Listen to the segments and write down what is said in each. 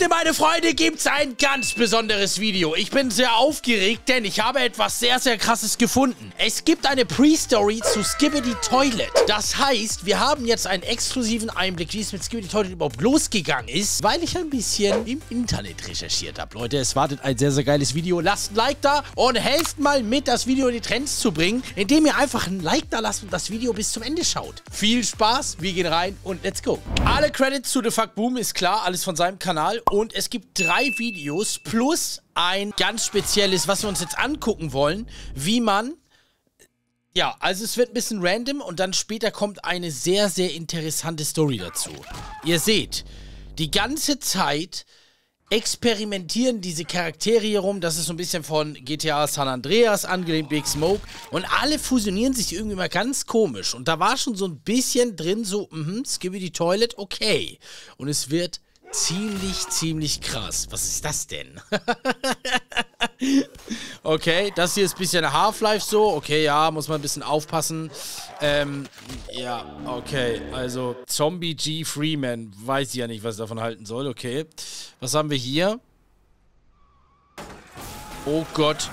Heute, meine Freunde, gibt's ein ganz besonderes Video. Ich bin sehr aufgeregt, denn ich habe etwas sehr, sehr krasses gefunden. Es gibt eine Pre-Story zu Skibidi Toilet. Das heißt, wir haben jetzt einen exklusiven Einblick, wie es mit Skibidi Toilet überhaupt losgegangen ist, weil ich ein bisschen im Internet recherchiert habe. Leute, es wartet ein sehr, sehr geiles Video. Lasst ein Like da und helft mal mit, das Video in die Trends zu bringen, indem ihr einfach ein Like da lasst und das Video bis zum Ende schaut. Viel Spaß, wir gehen rein und let's go. Alle Credits zu DaFuqBoom, ist klar, alles von seinem Kanal. Und es gibt 3 Videos plus ein ganz spezielles, was wir uns jetzt angucken wollen, wie man... Ja, also es wird ein bisschen random und dann später kommt eine sehr, sehr interessante Story dazu. Ihr seht, die ganze Zeit experimentieren diese Charaktere hier rum. Das ist so ein bisschen von GTA San Andreas angelehnt, Big Smoke. Und alle fusionieren sich irgendwie mal ganz komisch. Und da war schon so ein bisschen drin, so, Skibidi Toilet, okay. Und es wird... Ziemlich krass. Was ist das denn? Okay, das hier ist ein bisschen Half-Life so. Okay, ja, muss man ein bisschen aufpassen. Ja, okay. Also, Zombie G Freeman. Weiß ich ja nicht, was ich davon halten soll. Okay. Was haben wir hier? Oh Gott.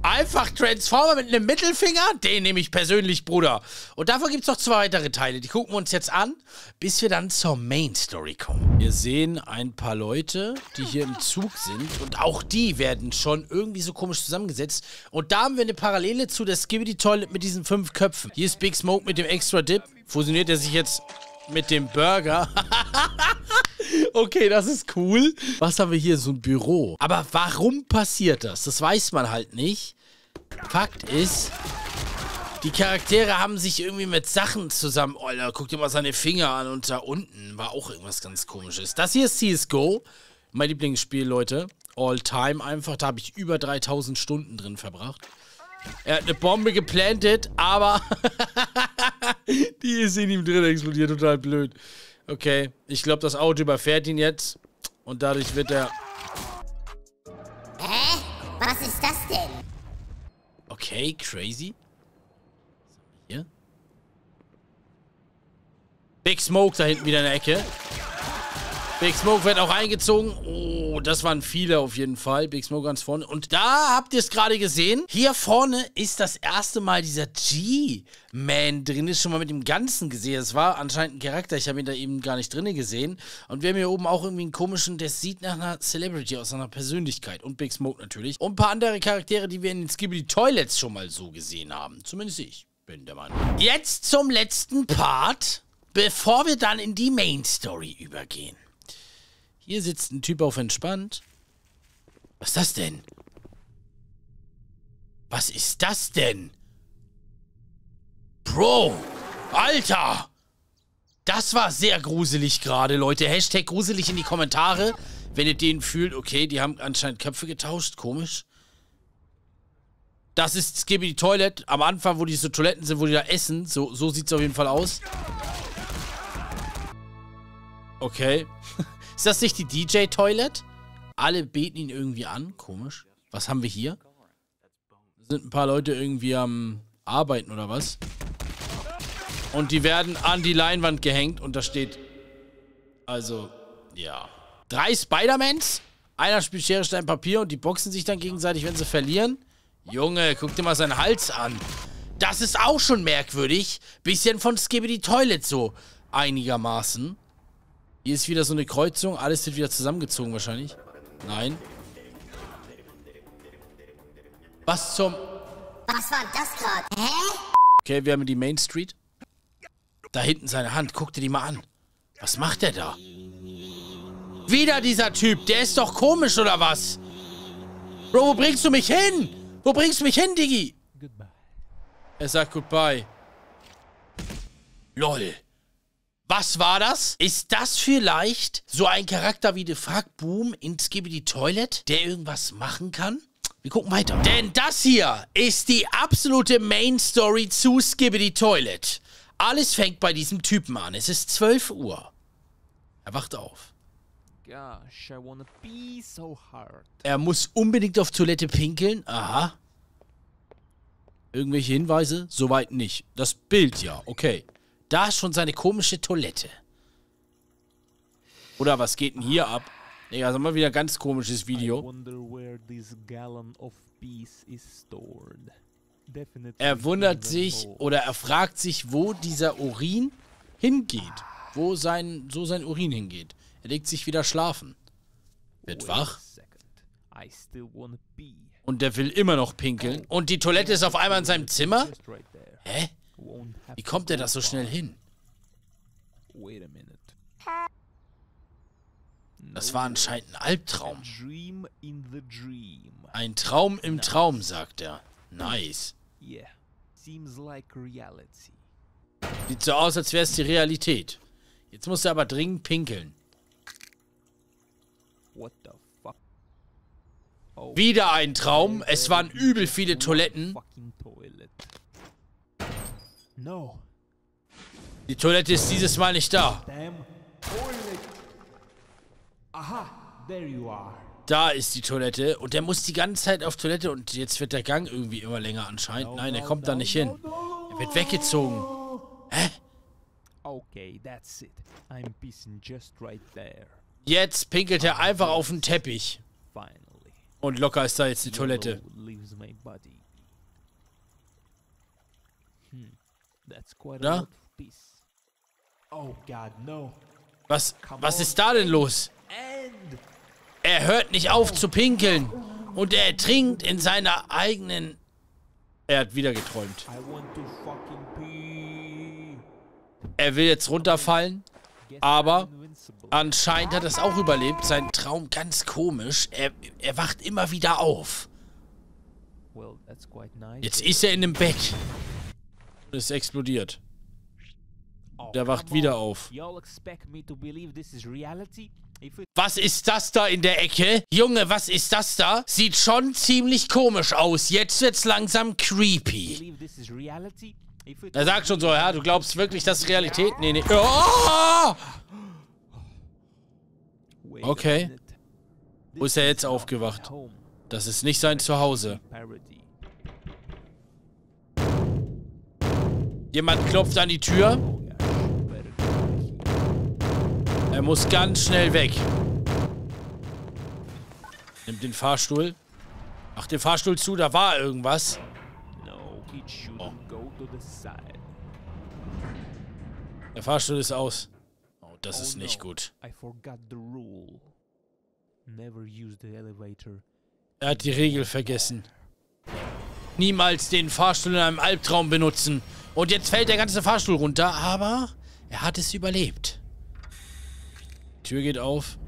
Einfach Transformer mit einem Mittelfinger? Den nehme ich persönlich, Bruder. Und davon gibt es noch 2 weitere Teile. Die gucken wir uns jetzt an, bis wir dann zur Main-Story kommen. Wir sehen ein paar Leute, die hier im Zug sind. Und auch die werden schon irgendwie so komisch zusammengesetzt. Und da haben wir eine Parallele zu der Skibidi Toilet mit diesen 5 Köpfen. Hier ist Big Smoke mit dem Extra Dip. Fusioniert er sich jetzt mit dem Burger? Okay, das ist cool. Was haben wir hier? So ein Büro. Aber warum passiert das? Das weiß man halt nicht. Fakt ist, die Charaktere haben sich irgendwie mit Sachen zusammen... Oh, da guck dir mal seine Finger an und da unten war auch irgendwas ganz Komisches. Das hier ist CSGO. Mein Lieblingsspiel, Leute. All time einfach. Da habe ich über 3000 Stunden drin verbracht. Er hat eine Bombe geplantet, aber... die ist in ihm drin explodiert. Total blöd. Okay, ich glaube, das Auto überfährt ihn jetzt. Und dadurch wird er... Hä? Was ist das denn? Okay, crazy. Hier. Big Smoke da hinten wieder in der Ecke. Big Smoke wird auch eingezogen. Oh, das waren viele auf jeden Fall. Big Smoke ganz vorne. Und da habt ihr es gerade gesehen. Hier vorne ist das erste Mal dieser G-Man drin. Ist schon mal mit dem Ganzen gesehen. Es war anscheinend ein Charakter. Ich habe ihn da eben gar nicht drin gesehen. Und wir haben hier oben auch irgendwie einen komischen, der sieht nach einer Celebrity aus, nach einer Persönlichkeit. Und Big Smoke natürlich. Und ein paar andere Charaktere, die wir in den Skibidi Toilets schon mal so gesehen haben. Zumindest ich bin der Meinung. Jetzt zum letzten Part, bevor wir dann in die Main Story übergehen. Hier sitzt ein Typ auf entspannt. Was ist das denn? Was ist das denn? Bro! Alter! Das war sehr gruselig gerade, Leute. Hashtag gruselig in die Kommentare, wenn ihr den fühlt. Okay, die haben anscheinend Köpfe getauscht. Komisch. Das ist Skibidi Toilet. Am Anfang, wo die so Toiletten sind, wo die da essen. So sieht es auf jeden Fall aus. Okay. Ist das nicht die DJ-Toilet? Alle beten ihn irgendwie an. Komisch. Was haben wir hier? Sind ein paar Leute irgendwie am Arbeiten oder was? Und die werden an die Leinwand gehängt und da steht... Also, ja. 3 Spider-Mans? Einer spielt Schere, Stein, Papier und die boxen sich dann gegenseitig, wenn sie verlieren. Junge, guck dir mal seinen Hals an. Das ist auch schon merkwürdig. Bisschen von Skibidi Toilet so einigermaßen. Hier ist wieder so eine Kreuzung. Alles wird wieder zusammengezogen wahrscheinlich. Nein. Was zum... Was war das gerade? Hä? Okay, wir haben die Main Street. Da hinten seine Hand. Guck dir die mal an. Was macht der da? Wieder dieser Typ. Der ist doch komisch, oder was? Bro, wo bringst du mich hin? Wo bringst du mich hin, Diggi? Goodbye. Er sagt Goodbye. LOL. Was war das? Ist das vielleicht so ein Charakter wie DaFuqBoom in Skibidi Toilet, der irgendwas machen kann? Wir gucken weiter. Denn das hier ist die absolute Main-Story zu Skibidi Toilet. Alles fängt bei diesem Typen an. Es ist 12 Uhr. Er wacht auf. Gosh, I wanna be so hard. Er muss unbedingt auf Toilette pinkeln. Aha. Irgendwelche Hinweise? Soweit nicht. Das Bild ja, okay. Da ist schon seine komische Toilette. Oder was geht denn hier ab? Nee, also mal wieder ein ganz komisches Video. Er wundert sich oder er fragt sich, wo dieser Urin hingeht. Wo sein Urin hingeht. Er legt sich wieder schlafen. Wird wach. Und der will immer noch pinkeln. Und die Toilette ist auf einmal in seinem Zimmer? Hä? Wie kommt er das so schnell hin? Das war anscheinend ein Albtraum. Ein Traum im Traum, sagt er. Nice. Sieht so aus, als wäre es die Realität. Jetzt muss er aber dringend pinkeln. Wieder ein Traum. Es waren übel viele Toiletten. Die Toilette ist dieses Mal nicht da. Da ist die Toilette. Und er muss die ganze Zeit auf Toilette. Und jetzt wird der Gang irgendwie immer länger anscheinend. Nein, er kommt da nicht hin. Er wird weggezogen. Hä? Jetzt pinkelt er einfach auf den Teppich. Und locker ist da jetzt die Toilette. Da? Was ist da denn los? Er hört nicht auf zu pinkeln. Und er trinkt in seiner eigenen... Er hat wieder geträumt. Er will jetzt runterfallen. Aber anscheinend hat er es auch überlebt. Sein Traum ganz komisch. Er wacht immer wieder auf. Jetzt ist er in dem Bett. Es explodiert. Der wacht wieder auf. Was ist das da in der Ecke? Junge, was ist das da? Sieht schon ziemlich komisch aus. Jetzt wird's langsam creepy. Er sagt schon so, ja, du glaubst wirklich, das ist Realität? Nee, nee. Oh! Okay. Wo ist er jetzt aufgewacht? Das ist nicht sein Zuhause. Jemand klopft an die Tür. Er muss ganz schnell weg. Nimmt den Fahrstuhl. Macht den Fahrstuhl zu, da war irgendwas. Oh. Der Fahrstuhl ist aus. Oh, das ist nicht gut. Er hat die Regel vergessen. Niemals den Fahrstuhl in einem Albtraum benutzen. Und jetzt fällt der ganze Fahrstuhl runter, aber er hat es überlebt. Die Tür geht auf.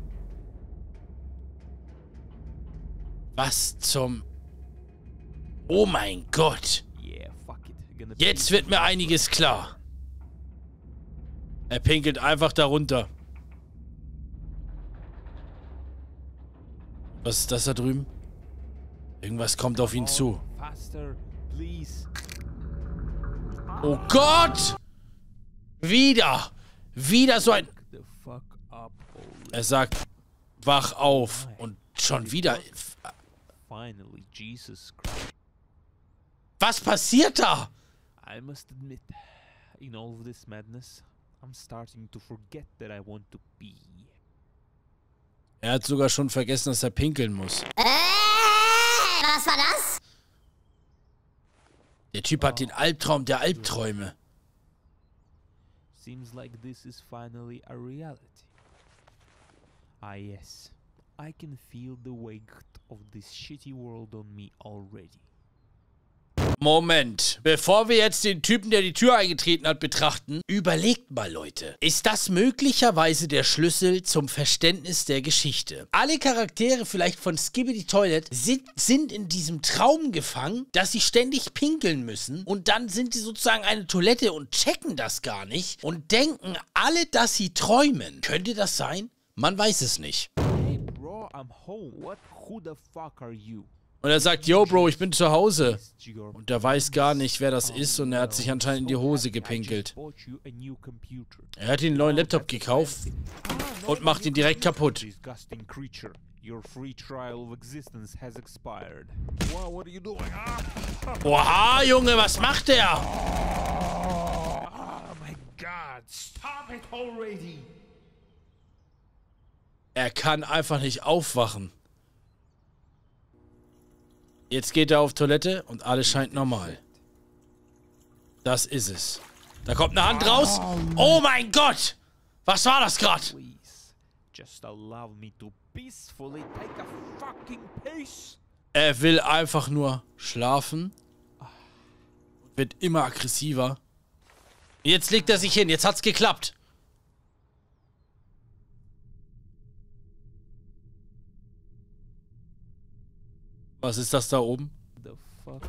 Was zum... Oh mein Gott. Jetzt wird mir einiges klar. Er pinkelt einfach darunter. Was ist das da drüben? Irgendwas kommt auf ihn zu. Oh Gott! Wieder! Wieder so ein... Er sagt, wach auf. Und schon wieder... Was passiert da? Er hat sogar schon vergessen, dass er pinkeln muss. Was war das? Der Typ hat den Albtraum der Albträume. Seems like this is finally a reality. Ah yes, I can feel the weight of this shitty world on me already. Moment, bevor wir jetzt den Typen, der die Tür eingetreten hat, betrachten, überlegt mal, Leute. Ist das möglicherweise der Schlüssel zum Verständnis der Geschichte? Alle Charaktere vielleicht von Skibidi Toilet sind in diesem Traum gefangen, dass sie ständig pinkeln müssen und dann sind sie sozusagen eine Toilette und checken das gar nicht und denken alle, dass sie träumen. Könnte das sein? Man weiß es nicht. Hey bro, I'm home. Who the fuck are you? Und er sagt, yo, Bro, ich bin zu Hause. Und er weiß gar nicht, wer das ist. Und er hat sich anscheinend in die Hose gepinkelt. Er hat den neuen Laptop gekauft und macht ihn direkt kaputt. Oha, Junge, was macht der? Er kann einfach nicht aufwachen. Jetzt geht er auf Toilette und alles scheint normal. Das ist es. Da kommt eine Hand raus. Oh mein Gott! Was war das gerade? Er will einfach nur schlafen. Wird immer aggressiver. Jetzt legt er sich hin. Jetzt hat's geklappt. Was ist das da oben? The fuck?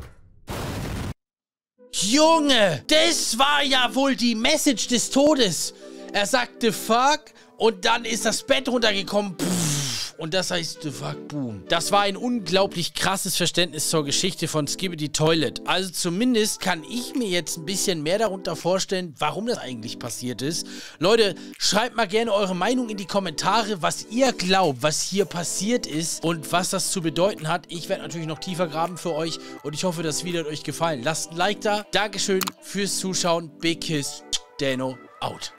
Junge, das war ja wohl die Message des Todes. Er sagte fuck und dann ist das Bett runtergekommen. Pff, und das heißt DaFuqBoom. Das war ein unglaublich krasses Verständnis zur Geschichte von Skibidi Toilet. Also zumindest kann ich mir jetzt ein bisschen mehr darunter vorstellen, warum das eigentlich passiert ist. Leute, schreibt mal gerne eure Meinung in die Kommentare, was ihr glaubt, was hier passiert ist und was das zu bedeuten hat. Ich werde natürlich noch tiefer graben für euch und ich hoffe, das Video hat euch gefallen. Lasst ein Like da. Dankeschön fürs Zuschauen. Big Kiss. Dano out.